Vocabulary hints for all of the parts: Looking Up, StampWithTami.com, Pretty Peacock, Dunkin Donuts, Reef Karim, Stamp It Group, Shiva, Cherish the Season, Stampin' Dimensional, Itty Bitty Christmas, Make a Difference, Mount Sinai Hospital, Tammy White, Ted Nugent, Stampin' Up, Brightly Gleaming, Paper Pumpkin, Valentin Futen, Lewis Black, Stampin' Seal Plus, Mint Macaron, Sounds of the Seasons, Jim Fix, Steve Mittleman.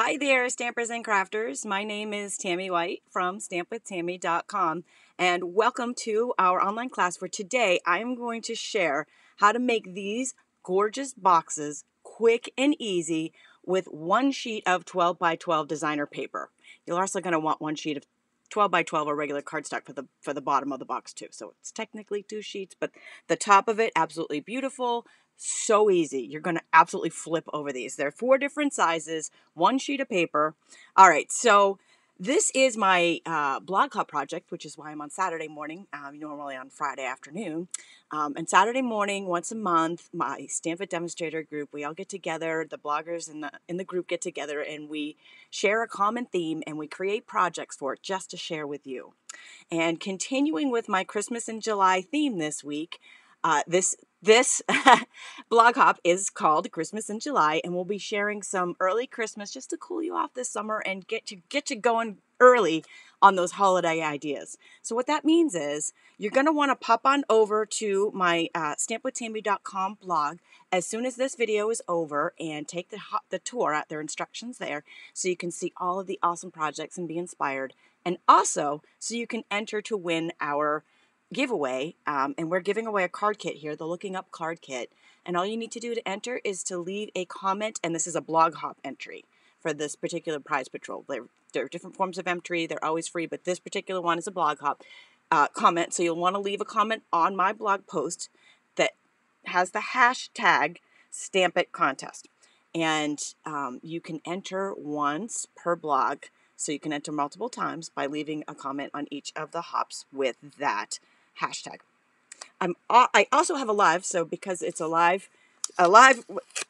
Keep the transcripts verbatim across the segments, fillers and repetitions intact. Hi there, stampers and crafters. My name is Tammy White from stamp with tammy dot com, and welcome to our online class for today. I am going to share how to make these gorgeous boxes quick and easy with one sheet of twelve by twelve designer paper. You're also going to want one sheet of twelve by twelve or regular cardstock for the for the bottom of the box too. So it's technically two sheets, but the top of it absolutely beautiful. So easy. You're going to absolutely flip over these. There are four different sizes, one sheet of paper. All right. So this is my uh, blog club project, which is why I'm on Saturday morning, um, normally on Friday afternoon. Um, and Saturday morning, once a month, my Stamp It Demonstrator group, we all get together, the bloggers in the, in the group get together, and we share a common theme and we create projects for it just to share with you. And continuing with my Christmas in July theme this week, uh, this This blog hop is called Christmas in July, and we'll be sharing some early Christmas just to cool you off this summer and get you get you going early on those holiday ideas. So what that means is you're going to want to pop on over to my uh, stamp with tammy dot com blog as soon as this video is over and take the the tour at their instructions there, so you can see all of the awesome projects and be inspired, and also so you can enter to win our giveaway, um, and we're giving away a card kit here, the Looking Up card kit, and all you need to do to enter is to leave a comment, and this is a blog hop entry for this particular prize patrol. There, there are different forms of entry, they're always free, but this particular one is a blog hop uh, comment, so you'll want to leave a comment on my blog post that has the hashtag Stamp It Contest, and um, you can enter once per blog, so you can enter multiple times by leaving a comment on each of the hops with that hashtag. I'm, I also have a live, so because it's a live, a live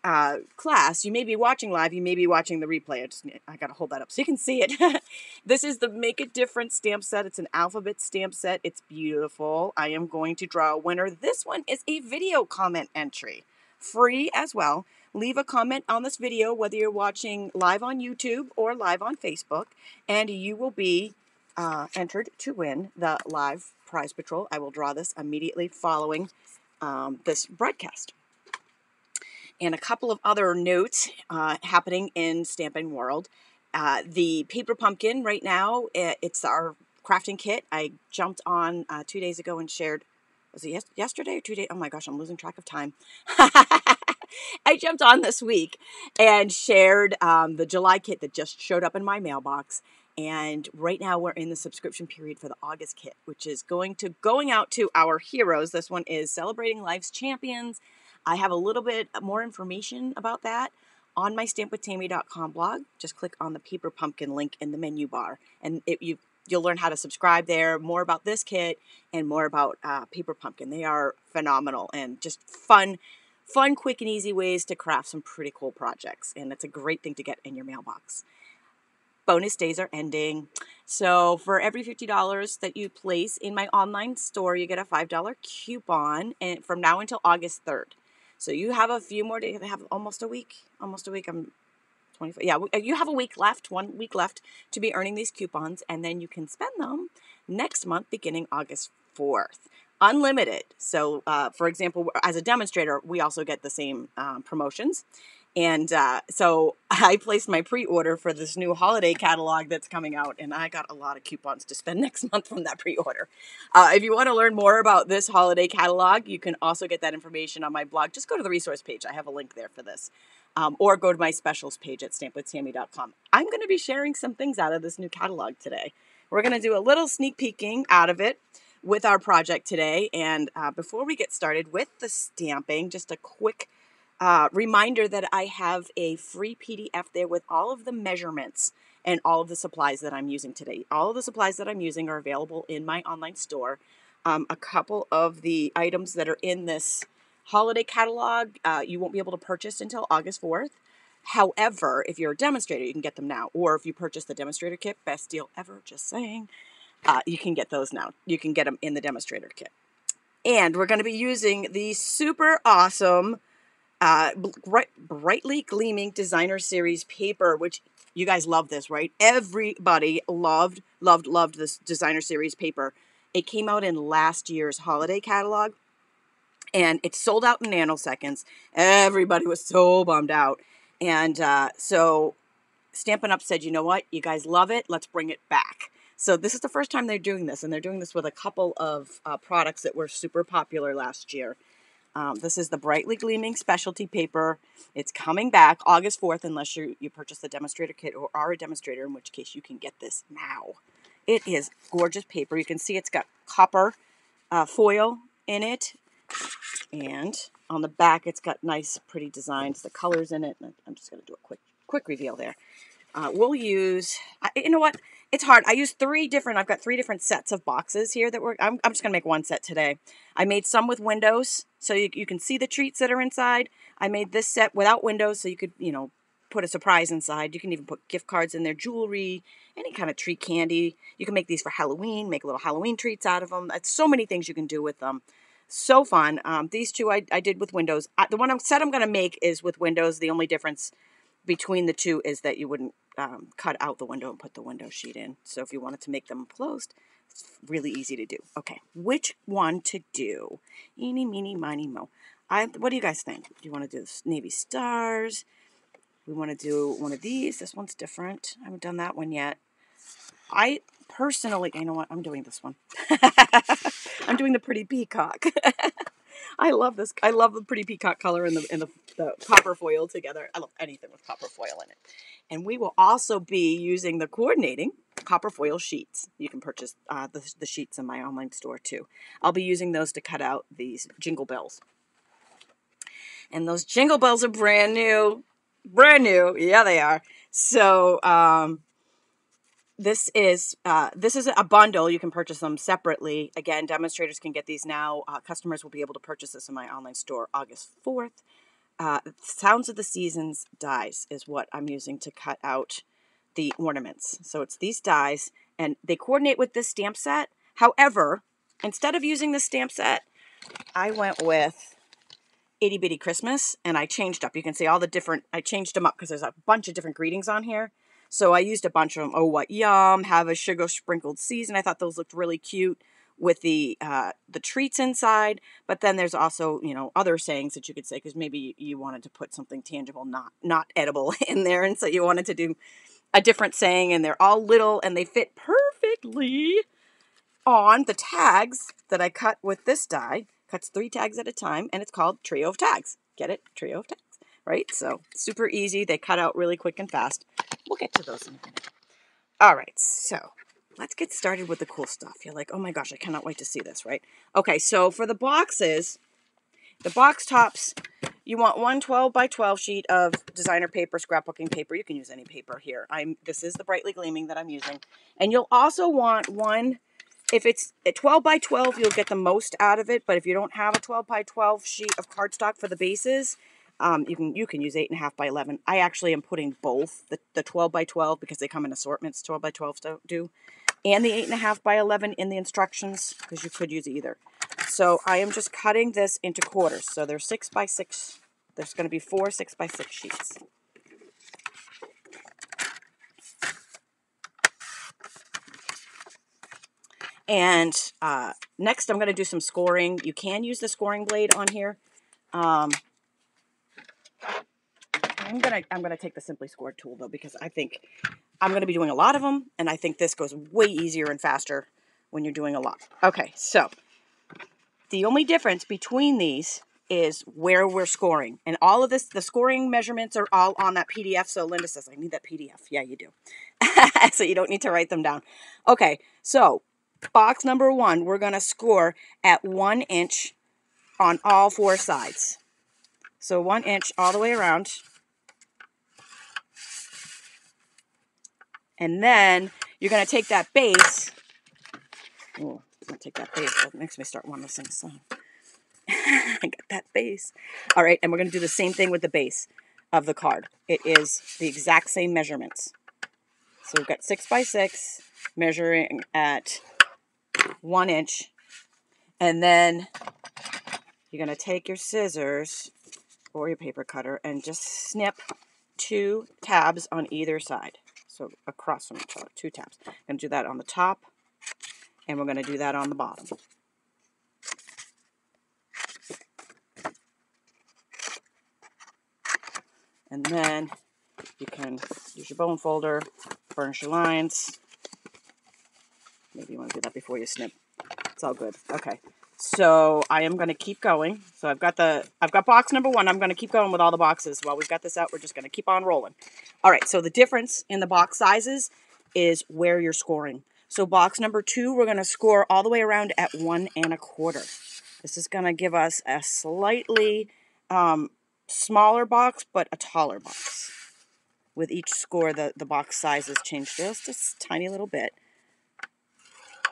uh, class, you may be watching live, you may be watching the replay. I just, I gotta hold that up so you can see it. This is the Make a Difference stamp set. It's an alphabet stamp set. It's beautiful. I am going to draw a winner. This one is a video comment entry, free as well. Leave a comment on this video, whether you're watching live on YouTube or live on Facebook, and you will be uh, entered to win the live prize patrol. I will draw this immediately following um, this broadcast. And a couple of other notes uh, happening in stamping world. Uh, the Paper Pumpkin right now, it's our crafting kit. I jumped on uh, two days ago and shared, was it yes yesterday or two days? Oh my gosh, I'm losing track of time. I jumped on this week and shared um, the July kit that just showed up in my mailbox. And right now we're in the subscription period for the August kit, which is going to going out to our heroes. This one is Celebrating Life's Champions. I have a little bit more information about that on my stamp with tammy dot com blog. Just click on the Paper Pumpkin link in the menu bar, and it, you, you'll learn how to subscribe there, more about this kit, and more about uh, Paper Pumpkin. They are phenomenal and just fun Fun, quick, and easy ways to craft some pretty cool projects, and it's a great thing to get in your mailbox. Bonus days are ending. So for every fifty dollars that you place in my online store, you get a five dollar coupon, and from now until August third. So you have a few more days. I have almost a week. Almost a week. I'm twenty-five. Yeah, you have a week left, one week left to be earning these coupons, and then you can spend them next month beginning August fourth. Unlimited. So, uh, for example, as a demonstrator, we also get the same um, promotions. And uh, so I placed my pre-order for this new holiday catalog that's coming out, and I got a lot of coupons to spend next month from that pre-order. Uh, if you want to learn more about this holiday catalog, you can also get that information on my blog. Just go to the resource page. I have a link there for this. Um, or go to my specials page at stamp with tammy dot com. I'm going to be sharing some things out of this new catalog today. We're going to do a little sneak peeking out of it with our project today. And uh, before we get started with the stamping, just a quick uh, reminder that I have a free P D F there with all of the measurements and all of the supplies that I'm using today. All of the supplies that I'm using are available in my online store. Um, a couple of the items that are in this holiday catalog, uh, you won't be able to purchase until August fourth. However, if you're a demonstrator, you can get them now. Or if you purchase the demonstrator kit, best deal ever, just saying. Uh, you can get those now. You can get them in the demonstrator kit. And we're going to be using the super awesome uh, bright, Brightly Gleaming Designer Series paper, which you guys love this, right? Everybody loved, loved, loved this Designer Series paper. It came out in last year's holiday catalog, and it sold out in nanoseconds. Everybody was so bummed out. And uh, so... Stampin' Up said, you know what, you guys love it, let's bring it back. So this is the first time they're doing this, and they're doing this with a couple of uh, products that were super popular last year. Um, this is the Brightly Gleaming Specialty Paper. It's coming back August fourth, unless you, you purchase the demonstrator kit or are a demonstrator, in which case you can get this now. It is gorgeous paper. You can see it's got copper uh, foil in it. And on the back, it's got nice, pretty designs, the colors in it. And I'm just going to do a quick quick reveal there. Uh, we'll use, I, you know what? It's hard. I use three different, I've got three different sets of boxes here that we're, I'm, I'm just going to make one set today. I made some with windows, so you, you can see the treats that are inside. I made this set without windows, so you could, you know, put a surprise inside. You can even put gift cards in there, jewelry, any kind of treat candy. You can make these for Halloween, make little Halloween treats out of them. That's so many things you can do with them. So fun. Um, these two I, I did with windows. I, the one I'm set I'm going to make is with windows. The only difference between the two is that you wouldn't um, cut out the window and put the window sheet in. So if you wanted to make them closed, it's really easy to do. Okay, which one to do? Eeny, meeny, miny, mo. I, what do you guys think? Do you want to do this? Navy stars? We want to do one of these. This one's different. I haven't done that one yet. I... Personally, you know what? I'm doing this one. I'm doing the Pretty Peacock. I love this. I love the Pretty Peacock color and the and the, the copper foil together. I love anything with copper foil in it. And we will also be using the coordinating copper foil sheets. You can purchase uh, the, the sheets in my online store too. I'll be using those to cut out these jingle bells. And those jingle bells are brand new. Brand new. Yeah, they are. So, um... This is uh, this is a bundle. You can purchase them separately. Again, demonstrators can get these now. Uh, customers will be able to purchase this in my online store August fourth. Uh, Sounds of the Seasons dies is what I'm using to cut out the ornaments. So it's these dies, and they coordinate with this stamp set. However, instead of using the stamp set, I went with Itty Bitty Christmas, and I changed up. You can see all the different, I changed them up because there's a bunch of different greetings on here. So I used a bunch of them. Oh, what yum. Have a sugar sprinkled season. I thought those looked really cute with the uh, the treats inside. But then there's also, you know, other sayings that you could say, because maybe you wanted to put something tangible, not, not edible in there. And so you wanted to do a different saying, and they're all little, and they fit perfectly on the tags that I cut with this die. Cuts three tags at a time, and it's called Trio of Tags. Get it? Trio of Tags. Right? So super easy. They cut out really quick and fast. We'll get to those in a minute. All right. So let's get started with the cool stuff. You're like, oh my gosh, I cannot wait to see this, right? Okay. So for the boxes, the box tops, you want one twelve by twelve sheet of designer paper, scrapbooking paper. You can use any paper here. I'm, this is the Brightly Gleaming that I'm using. And you'll also want one, if it's a twelve by twelve, you'll get the most out of it. But if you don't have a twelve by twelve sheet of cardstock for the bases, Um, you can you can use eight and a half by eleven. I actually am putting both the, the twelve by twelve, because they come in assortments. Twelve by twelve do, and the eight and a half by eleven in the instructions, because you could use either. So I am just cutting this into quarters. So there's six by six. There's going to be four six by six sheets. And uh, next, I'm going to do some scoring. You can use the scoring blade on here. Um, I'm gonna I'm gonna take the Simply Score tool though, because I think I'm gonna be doing a lot of them, and I think this goes way easier and faster when you're doing a lot. Okay, so the only difference between these is where we're scoring, and all of this, the scoring measurements are all on that P D F. So Linda says I need that P D F. Yeah, you do. So you don't need to write them down. Okay, so box number one, we're gonna score at one inch on all four sides. So one inch all the way around. And then you're going to take that base. Oh, I'm going to take that base. That makes me start wanting to sing a song. I got that base. All right, and we're going to do the same thing with the base of the card. It is the exact same measurements. So we've got six by six measuring at one inch. And then you're going to take your scissors or your paper cutter and just snip two tabs on either side. So across from each other, two taps. I'm going to do that on the top, and we're going to do that on the bottom. And then You can use your bone folder, burnish your lines. Maybe you want to do that before you snip. It's all good. Okay. So I am going to keep going. So I've got the, I've got box number one. I'm going to keep going with all the boxes. While we've got this out, we're just going to keep on rolling. All right. So the difference in the box sizes is where you're scoring. So box number two, we're going to score all the way around at one and a quarter. This is going to give us a slightly um, smaller box, but a taller box. With each score, the, the box sizes change just a tiny little bit,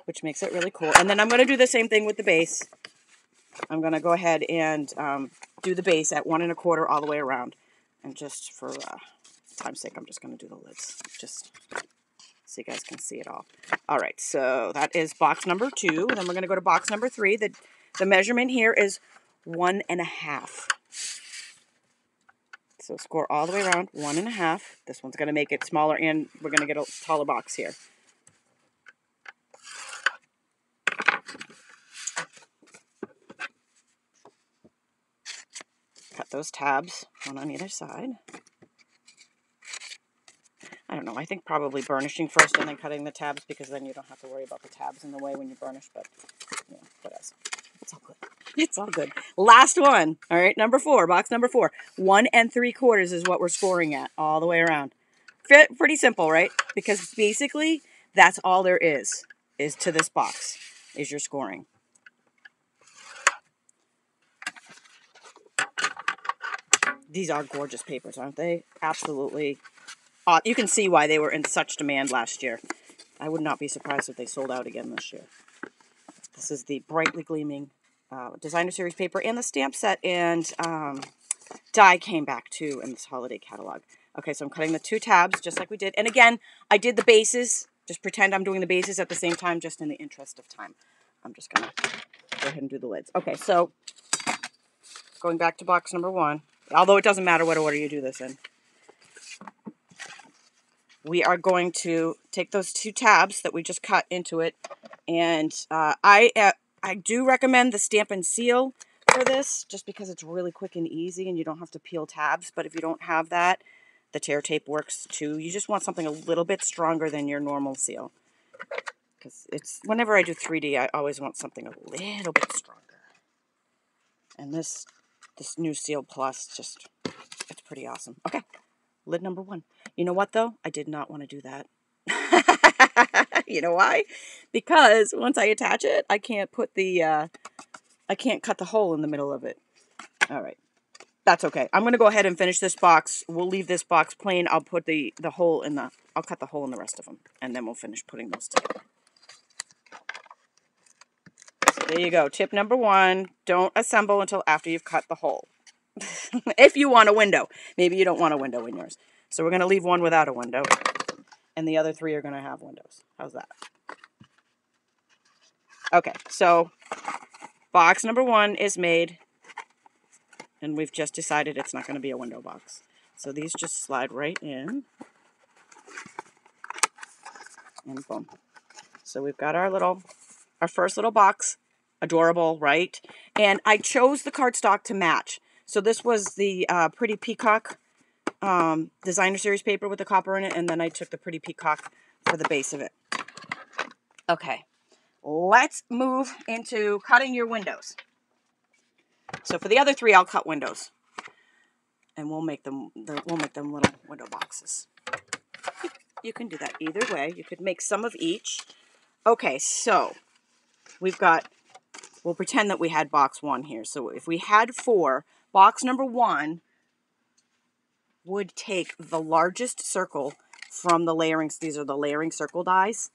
which makes it really cool. And then I'm going to do the same thing with the base. I'm going to go ahead and um, do the base at one and a quarter all the way around. And just for uh, time's sake, I'm just going to do the lids. Just... so you guys can see it all. All right, so that is box number two. Then we're going to go to box number three. The, the measurement here is one and a half. So score all the way around, one and a half. This one's going to make it smaller, and we're going to get a taller box here. Cut those tabs, one on either side. I don't know, I think probably burnishing first and then cutting the tabs, because then you don't have to worry about the tabs in the way when you burnish, but, you know, what else? It's all good. It's all good. Last one. All right, number four, box number four. One and three quarters is what we're scoring at all the way around. Fit, pretty simple, right? Because basically that's all there is, is to this box, is your scoring. These are gorgeous papers, aren't they? Absolutely. Uh, you can see why they were in such demand last year. I would not be surprised if they sold out again this year. This is the Brightly Gleaming uh, Designer Series paper, and the stamp set and um, die came back too in this holiday catalog. Okay, so I'm cutting the two tabs just like we did. And again, I did the bases. Just pretend I'm doing the bases at the same time, just in the interest of time. I'm just going to go ahead and do the lids. Okay, so going back to box number one, although it doesn't matter what order you do this in. We are going to take those two tabs that we just cut into it, and uh, I uh, I do recommend the Stampin' Seal for this, just because it's really quick and easy, and you don't have to peel tabs. But if you don't have that, the tear tape works too. You just want something a little bit stronger than your normal seal, because it's whenever I do three D, I always want something a little bit stronger. And this this new Seal Plus, just it's pretty awesome. Okay. Lid number one. You know what, though? I did not want to do that. You know why? Because once I attach it, I can't put the, uh, I can't cut the hole in the middle of it. All right. That's okay. I'm going to go ahead and finish this box. We'll leave this box plain. I'll put the, the hole in the, I'll cut the hole in the rest of them, and then we'll finish putting those together. So there you go. Tip number one, don't assemble until after you've cut the hole. If you want a window. Maybe you don't want a window in yours. So we're going to leave one without a window, and the other three are going to have windows. How's that? Okay, so box number one is made, and we've just decided it's not going to be a window box. So these just slide right in, and boom. So we've got our little, our first little box. Adorable, right? And I chose the cardstock to match. So this was the uh, Pretty Peacock um, Designer Series paper with the copper in it, and then I took the Pretty Peacock for the base of it. Okay, let's move into cutting your windows. So for the other three, I'll cut windows, and we'll make them we'll make them little window boxes. You can do that either way. You could make some of each. Okay, so we've got. We'll pretend that we had box one here. So if we had four. Box number one would take the largest circle from the layerings. These are the layering circle dies.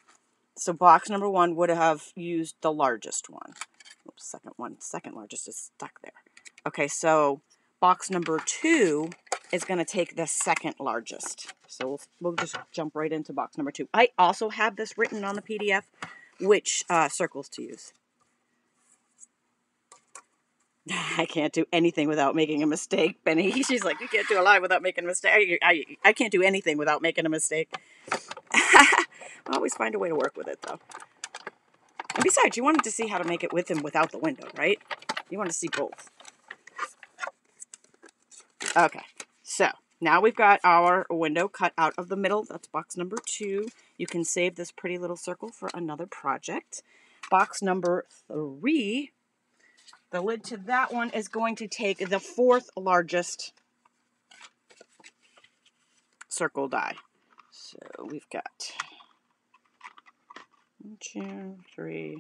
So box number one would have used the largest one. Oops, second one, second largest is stuck there. Okay, so box number two is going to take the second largest. So we'll, we'll just jump right into box number two. I also have this written on the P D F, which uh, circles to use. I can't do anything without making a mistake, Benny. She's like, you can't do a line without making a mistake. I, I, I can't do anything without making a mistake. I always find a way to work with it, though. And besides, you wanted to see how to make it with and without the window, right? You want to see both. Okay, so Now we've got our window cut out of the middle. That's box number two. You can save this pretty little circle for another project. Box number three, the lid to that one is going to take the fourth largest circle die. So we've got one, two, three.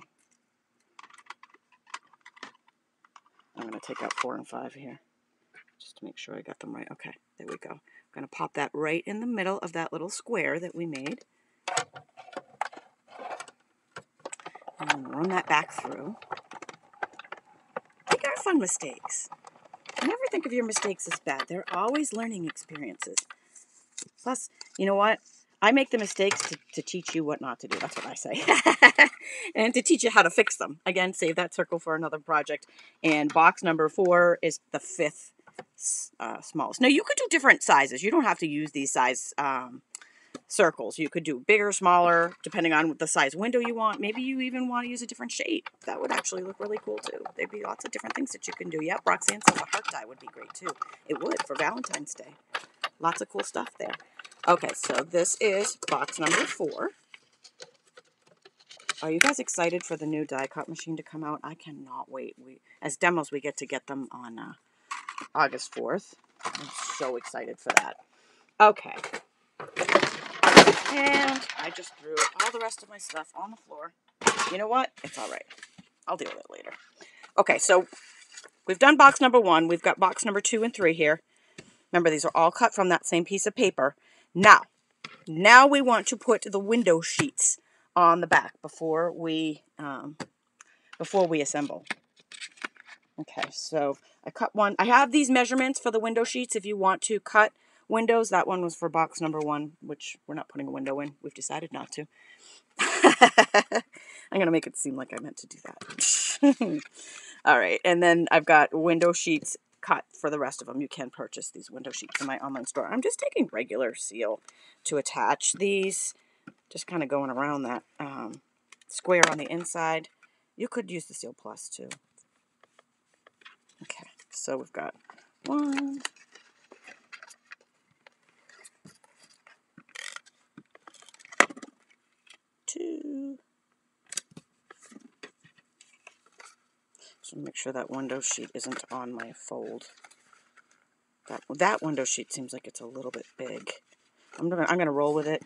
I'm going to take out four and five here, just to make sure I got them right. Okay, there we go. I'm going to pop that right in the middle of that little square that we made. And run that back through. Make our fun mistakes. Never think of your mistakes as bad. They're always learning experiences. Plus, you know what? I make the mistakes to, to teach you what not to do. That's what I say. And to teach you how to fix them. Again, save that circle for another project. And box number four is the fifth uh, smallest. Now, you could do different sizes. You don't have to use these size um, circles. You could do bigger, smaller, depending on the size window you want. Maybe you even want to use a different shape. That would actually look really cool, too. There'd be lots of different things that you can do. Yep, Roxanne says a heart die would be great, too. It would for Valentine's Day. Lots of cool stuff there. Okay, so this is box number four. Are you guys excited for the new die cut machine to come out? I cannot wait. We, as demos, we get to get them on uh, August fourth. I'm so excited for that. Okay. And I just threw all the rest of my stuff on the floor. You know what? It's all right. I'll deal with it later. Okay, so we've done box number one. We've got box number two and three here. Remember, these are all cut from that same piece of paper. Now, now we want to put the window sheets on the back before we um, before we assemble. Okay, so I cut one. I have these measurements for the window sheets if you want to cut windows. That one was for box number one, which we're not putting a window in. We've decided not to. I'm going to make it seem like I meant to do that. All right, and then I've got window sheets cut for the rest of them. You can purchase these window sheets in my online store. I'm just taking regular seal to attach these, just kind of going around that um, square on the inside. You could use the Seal Plus too. Okay, so we've got one, two. Make sure that window sheet isn't on my fold. That that window sheet seems like it's a little bit big. I'm gonna I'm gonna roll with it.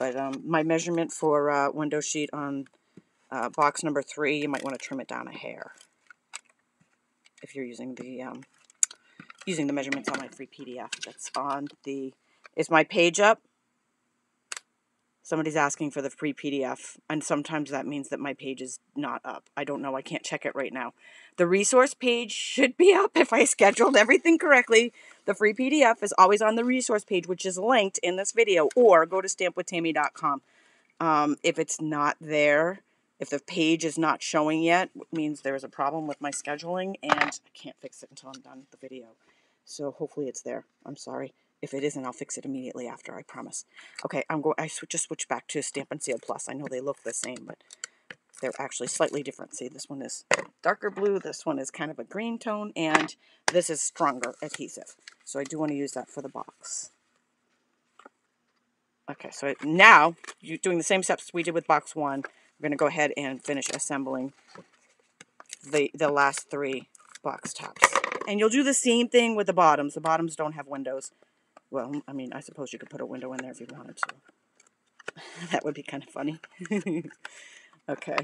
But um, my measurement for uh, window sheet on uh, box number three, you might want to trim it down a hair if you're using the um, using the measurements on my free P D F. That's on the. Is my page up? Somebody's asking for the free P D F, and sometimes that means that my page is not up. I don't know. I can't check it right now. The resource page should be up if I scheduled everything correctly. The free P D F is always on the resource page, which is linked in this video, or go to stamp with Tammy dot com. Um, if it's not there, if the page is not showing yet, it means there is a problem with my scheduling, and I can't fix it until I'm done with the video. So hopefully it's there. I'm sorry. If it isn't, I'll fix it immediately after, I promise. Okay, I'm going. I sw just switched back to Stampin' Seal Plus. I know they look the same, but they're actually slightly different. See, this one is darker blue. This one is kind of a green tone, and this is stronger adhesive. So I do want to use that for the box. Okay, so now you're doing the same steps we did with box one. We're going to go ahead and finish assembling the the last three box tops, and you'll do the same thing with the bottoms. The bottoms don't have windows. Well, I mean, I suppose you could put a window in there if you wanted to. That would be kind of funny. Okay.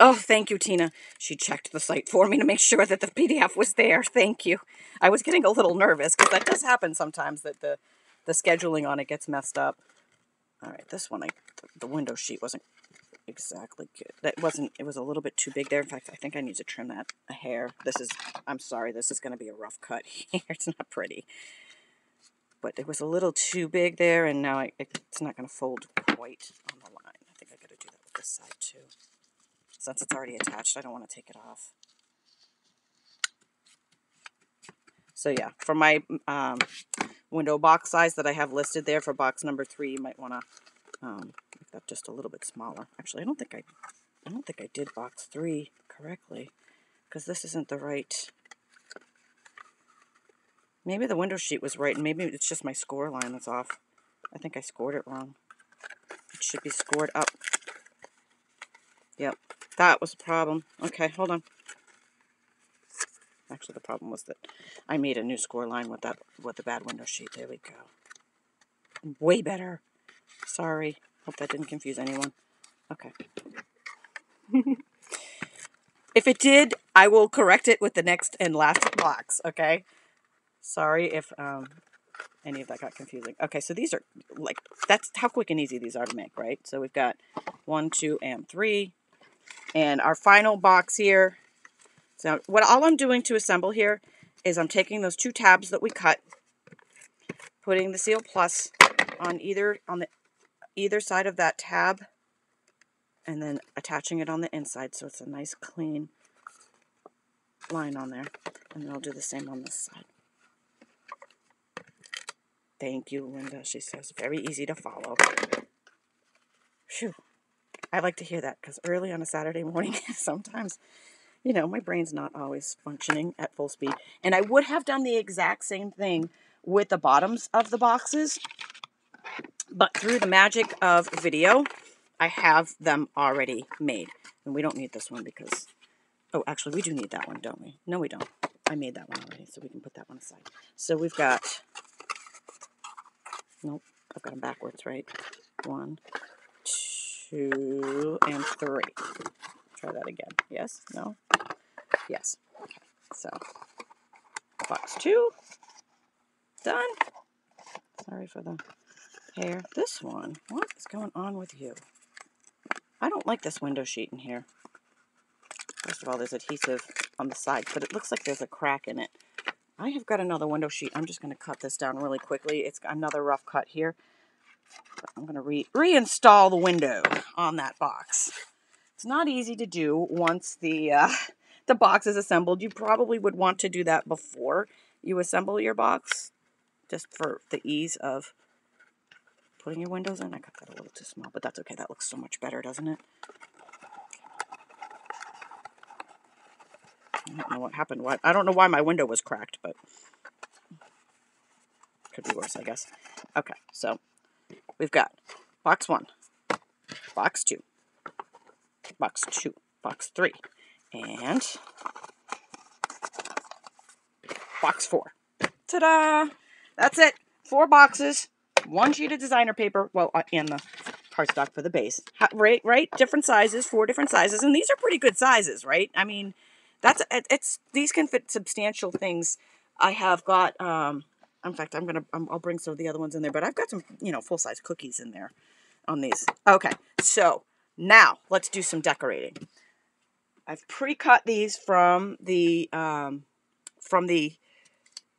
Oh, thank you, Tina. She checked the site for me to make sure that the P D F was there. Thank you. I was getting a little nervous because that does happen sometimes, that the, the scheduling on it gets messed up. All right, this one, I, the window sheet wasn't exactly good. That wasn't, it was a little bit too big there. In fact, I think I need to trim that a hair. This is, I'm sorry, this is going to be a rough cut here. It's not pretty. But it was a little too big there, and now I, it's not going to fold quite on the line. I think I got to do that with this side too. Since it's already attached, I don't want to take it off. So yeah, for my um, window box size that I have listed there for box number three, you might want to um, make that just a little bit smaller. Actually, I don't think I I don't think I did box three correctly, because this isn't the right... Maybe the window sheet was right, and maybe it's just my score line that's off. I think I scored it wrong. It should be scored up. Yep, that was the problem. Okay, hold on. Actually, the problem was that I made a new score line with that with the bad window sheet. There we go. Way better. Sorry. Hope that didn't confuse anyone. Okay. If it did, I will correct it with the next and last box, okay? Sorry if um, any of that got confusing. Okay, so these are, like, that's how quick and easy these are to make, right? So we've got one, two, and three. And our final box here. So what all I'm doing to assemble here is I'm taking those two tabs that we cut, putting the seal plus on either on the either side of that tab, and then attaching it on the inside so it's a nice clean line on there. And then I'll do the same on this side. Thank you, Linda, she says. Very easy to follow. Phew. I like to hear that, because early on a Saturday morning, sometimes, you know, my brain's not always functioning at full speed. And I would have done the exact same thing with the bottoms of the boxes, but through the magic of video, I have them already made. And we don't need this one because... Oh, actually, we do need that one, don't we? No, we don't. I made that one already, so we can put that one aside. So we've got... Nope, I've got them backwards, right? One, two, and three. Try that again. Yes? No? Yes. Okay. So, box two. Done. Sorry for the hair. This one. What is going on with you? I don't like this window sheet in here. First of all, there's adhesive on the sides, but it looks like there's a crack in it. I have got another window sheet. I'm just going to cut this down really quickly. It's another rough cut here. I'm going to re reinstall the window on that box. It's not easy to do once the, uh, the box is assembled. You probably would want to do that before you assemble your box, just for the ease of putting your windows in. I cut that a little too small, but that's okay. That looks so much better, doesn't it? I don't know what happened. Why, I don't know why my window was cracked, but could be worse, I guess. Okay, so we've got box one, box two, box two, box three, and box four. Ta-da! That's it. Four boxes, one sheet of designer paper, well, and the cardstock for the base. Right, right? Different sizes, four different sizes, and these are pretty good sizes, right? I mean... That's, it's, these can fit substantial things. I have got, um, in fact, I'm going to, I'll bring some of the other ones in there, but I've got some, you know, full-size cookies in there on these. Okay, so now let's do some decorating. I've pre-cut these from the, um, from the,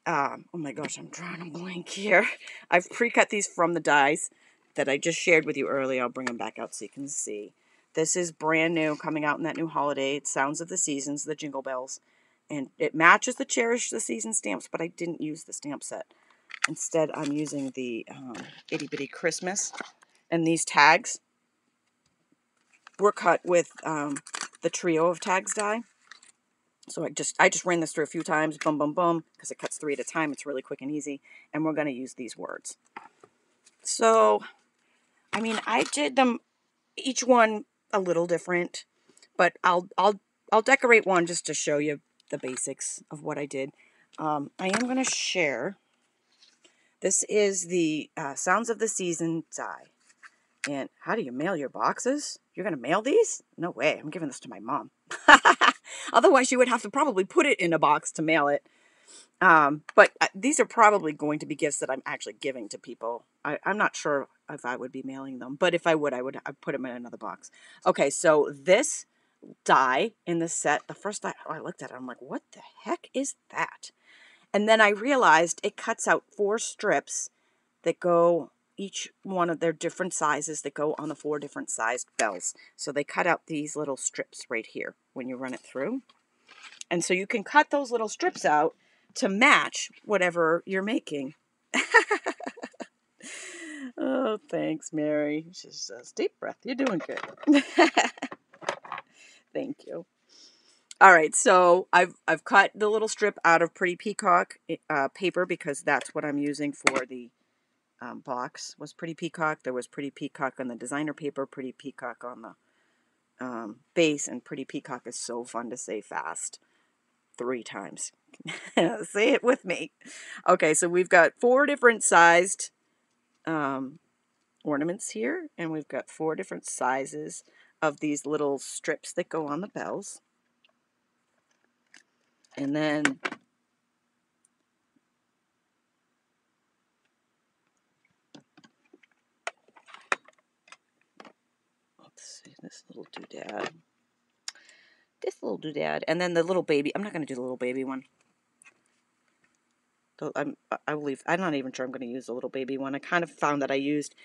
um, oh my gosh, I'm drawing a blank here. I've pre-cut these from the dies that I just shared with you earlier. I'll bring them back out so you can see. This is brand new, coming out in that new holiday. It's Sounds of the Seasons, the Jingle Bells. And it matches the Cherish the Season stamps, but I didn't use the stamp set. Instead, I'm using the um, Itty Bitty Christmas. And these tags were cut with um, the Trio of Tags die. So I just, I just ran this through a few times, boom, boom, boom, because it cuts three at a time. It's really quick and easy. And we're going to use these words. So, I mean, I did them, each one... a little different, but I'll I'll I'll decorate one just to show you the basics of what I did. Um, I am going to share. This is the uh, Sounds of the Season die. And how do you mail your boxes? You're going to mail these? No way! I'm giving this to my mom. Otherwise, she would have to probably put it in a box to mail it. Um, but uh, these are probably going to be gifts that I'm actually giving to people. I, I'm not sure if I would be mailing them, but if I would, I would I'd put them in another box. Okay, so this die in the set, the first die, oh, I looked at it, I'm like, what the heck is that? And then I realized it cuts out four strips that go, each one of their different sizes that go on the four different sized bells. So they cut out these little strips right here when you run it through. And so you can cut those little strips out to match whatever you're making. Oh, thanks, Mary. She says, deep breath. You're doing good. Thank you. All right, so I've, I've cut the little strip out of Pretty Peacock uh, paper because that's what I'm using for the um, box was Pretty Peacock. There was Pretty Peacock on the designer paper, Pretty Peacock on the um, base, and Pretty Peacock is so fun to say fast. Three times. Say it with me. Okay, so we've got four different sized um, ornaments here, and we've got four different sizes of these little strips that go on the bells. And then let's see this little doodad. This little doodad, and then the little baby. I'm not going to do the little baby one. I'm, I will leave. I'm not even sure I'm going to use the little baby one. I kind of found that I used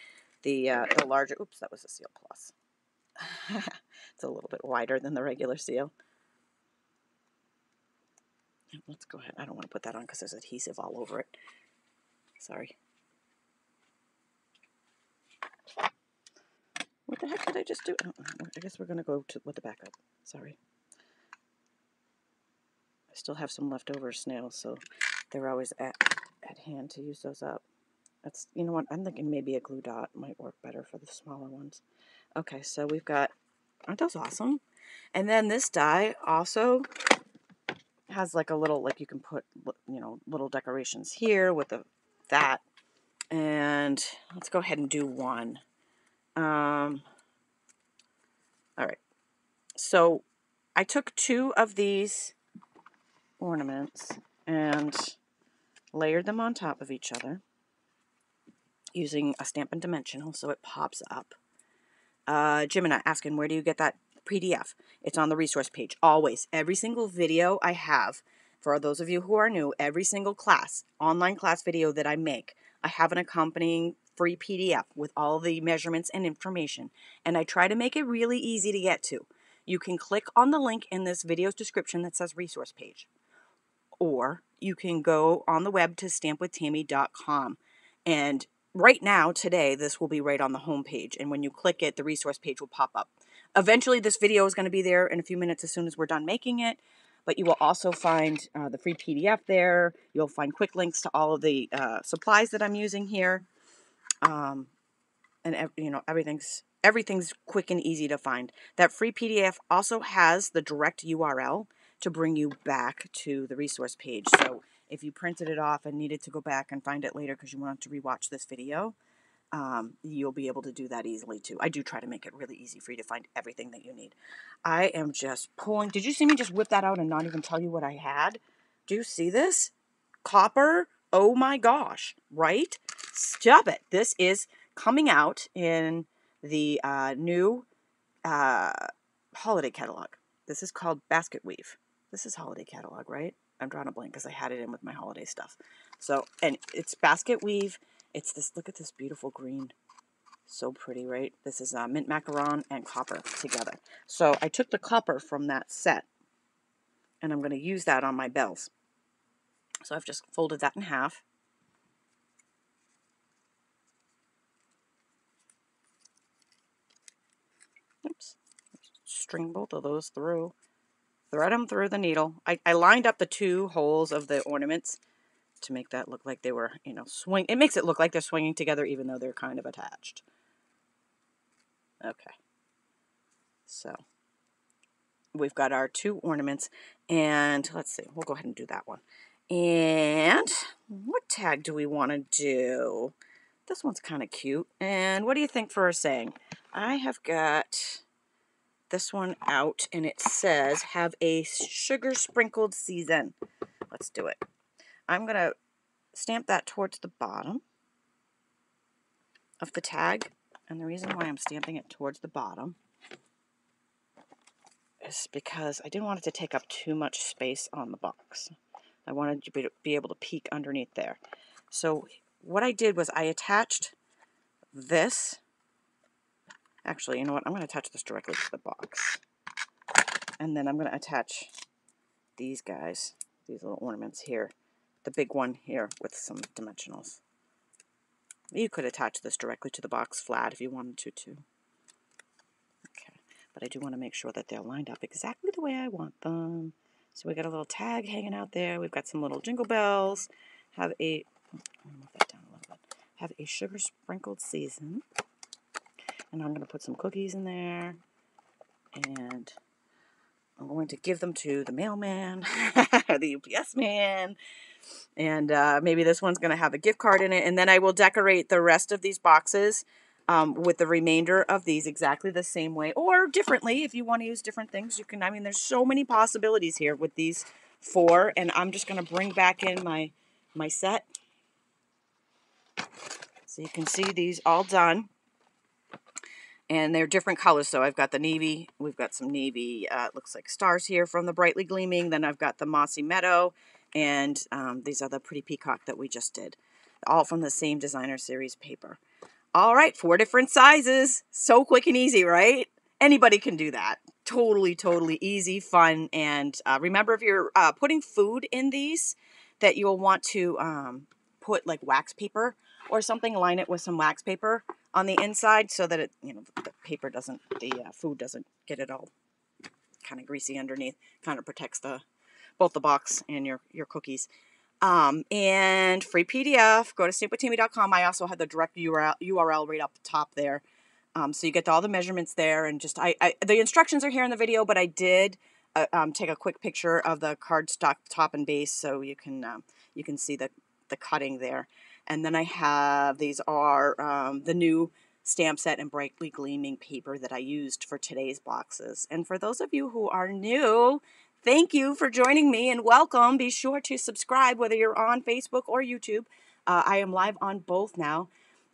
the uh, the larger. Oops, that was a seal plus. It's a little bit wider than the regular seal. Let's go ahead. I don't want to put that on because there's adhesive all over it. Sorry. What the heck did I just do? Oh, I guess we're going to go to with the backup. Sorry. I still have some leftover snails, so they're always at, at hand to use those up. That's, you know what? I'm thinking maybe a glue dot might work better for the smaller ones. Okay, so we've got, aren't those awesome? And then this die also has like a little, like you can put, you know, little decorations here with the, that. And let's go ahead and do one. Um, all right. So I took two of these ornaments and layered them on top of each other using a Stampin' Dimensional so it pops up. Uh, Jimena asking, where do you get that P D F? It's on the resource page, always. Every single video I have, for those of you who are new, every single class, online class video that I make, I have an accompanying free P D F with all the measurements and information, and I try to make it really easy to get to. You can click on the link in this video's description that says resource page, or you can go on the web to stamp with Tammy dot com, and right now, today, this will be right on the home page, and when you click it, the resource page will pop up. Eventually, this video is going to be there in a few minutes as soon as we're done making it, but you will also find uh, the free P D F there. You'll find quick links to all of the uh, supplies that I'm using here. Um, and you know, everything's, everything's quick and easy to find. That free P D F also has the direct U R L to bring you back to the resource page. So if you printed it off and needed to go back and find it later because you wanted to rewatch this video, um, you'll be able to do that easily too. I do try to make it really easy for you to find everything that you need. I am just pulling, did you see me just whip that out and not even tell you what I had? Do you see this? Copper? Oh my gosh, right? Stop it. This is coming out in the uh, new uh, holiday catalog. This is called Basket Weave. This is holiday catalog, right? I'm drawing a blank because I had it in with my holiday stuff. So, and it's Basket Weave. It's this, look at this beautiful green. So pretty, right? This is uh, Mint Macaron and Copper together. So I took the copper from that set and I'm going to use that on my bells. So I've just folded that in half. Oops, string both of those through, thread them through the needle. I, I lined up the two holes of the ornaments to make that look like they were, you know, swing. It makes it look like they're swinging together even though they're kind of attached. Okay, so we've got our two ornaments and let's see, we'll go ahead and do that one. And what tag do we want to do? This one's kind of cute. And what do you think for a saying? I have got this one out and it says, have a sugar sprinkled season. Let's do it. I'm going to stamp that towards the bottom of the tag. And the reason why I'm stamping it towards the bottom is because I didn't want it to take up too much space on the box. I wanted to be able to peek underneath there. So what I did was I attached this. Actually, you know what? I'm going to attach this directly to the box. And then I'm going to attach these guys, these little ornaments here, the big one here with some dimensionals. You could attach this directly to the box flat if you wanted to, too. Okay. but I do want to make sure that they're lined up exactly the way I want them. So we got a little tag hanging out there. We've got some little jingle bells. Have a, I'm gonna move that down a little bit. Have a sugar sprinkled season. And I'm going to put some cookies in there. And I'm going to give them to the mailman, or the U P S man. And uh, maybe this one's going to have a gift card in it. And then I will decorate the rest of these boxes um, with the remainder of these exactly the same way. Or differently, if you want to use different things, you can. I mean, there's so many possibilities here with these four. And I'm just going to bring back in my, my set. So you can see these all done. And they're different colors, so I've got the navy, we've got some navy, uh, looks like stars here from the Brightly Gleaming, then I've got the Mossy Meadow, and um, these are the Pretty Peacock that we just did. All from the same designer series paper. All right, four different sizes. So quick and easy, right? Anybody can do that. Totally, totally easy, fun, and uh, remember if you're uh, putting food in these, that you'll want to um, put like wax paper or something, line it with some wax paper on the inside so that it, you know, the paper doesn't, the uh, food doesn't get it all kind of greasy underneath. Kind of protects the, both the box and your, your cookies. Um, and free P D F, go to Stamp With Tammy dot com. I also had the direct U R L right up top there. Um, so you get all the measurements there, and just, I, I the instructions are here in the video, but I did uh, um, take a quick picture of the cardstock top and base so you can, um, you can see the, the cutting there. And then I have, these are um, the new stamp set and Brightly Gleaming paper that I used for today's boxes. And for those of you who are new, thank you for joining me and welcome. Be sure to subscribe whether you're on Facebook or YouTube. Uh, I am live on both now,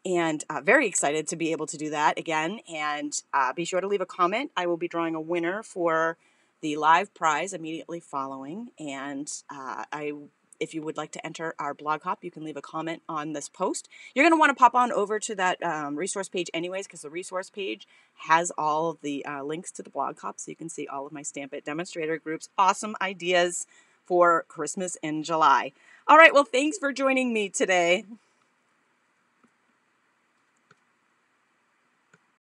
and uh, very excited to be able to do that again. And uh, be sure to leave a comment. I will be drawing a winner for the live prize immediately following. And uh, I If you would like to enter our blog hop, you can leave a comment on this post. You're going to want to pop on over to that um, resource page anyways, because the resource page has all of the uh, links to the blog hop, so you can see all of my Stamp It demonstrator groups. Awesome ideas for Christmas in July. All right, well, thanks for joining me today.